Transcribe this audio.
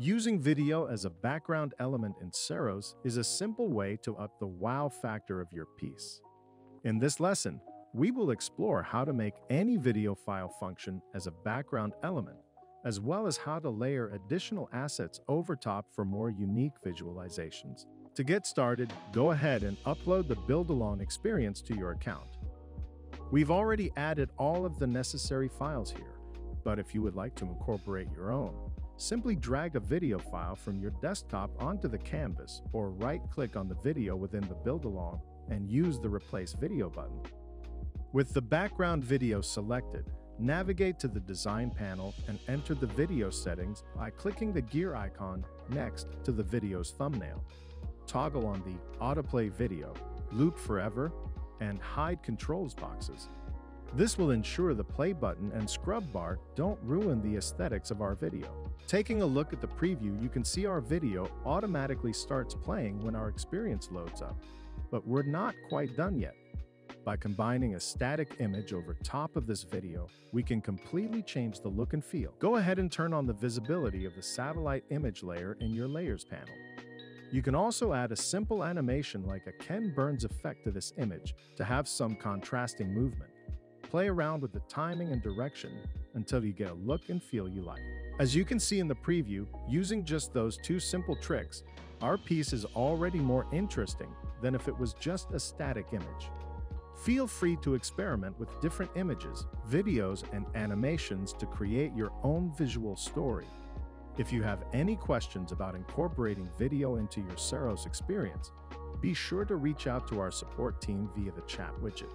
Using video as a background element in Seros is a simple way to up the wow factor of your piece. In this lesson, we will explore how to make any video file function as a background element, as well as how to layer additional assets over top for more unique visualizations. To get started, go ahead and upload the build-along experience to your account. We've already added all of the necessary files here, but if you would like to incorporate your own, simply drag a video file from your desktop onto the canvas or right-click on the video within the build-along and use the Replace Video button. With the background video selected, navigate to the design panel and enter the video settings by clicking the gear icon next to the video's thumbnail. Toggle on the Autoplay Video, Loop Forever, and Hide Controls boxes. This will ensure the play button and scrub bar don't ruin the aesthetics of our video. Taking a look at the preview, you can see our video automatically starts playing when our experience loads up, but we're not quite done yet. By combining a static image over top of this video, we can completely change the look and feel. Go ahead and turn on the visibility of the satellite image layer in your Layers panel. You can also add a simple animation like a Ken Burns effect to this image to have some contrasting movement. Play around with the timing and direction until you get a look and feel you like. As you can see in the preview, using just those two simple tricks, our piece is already more interesting than if it was just a static image. Feel free to experiment with different images, videos, and animations to create your own visual story. If you have any questions about incorporating video into your Seros experience, be sure to reach out to our support team via the chat widget.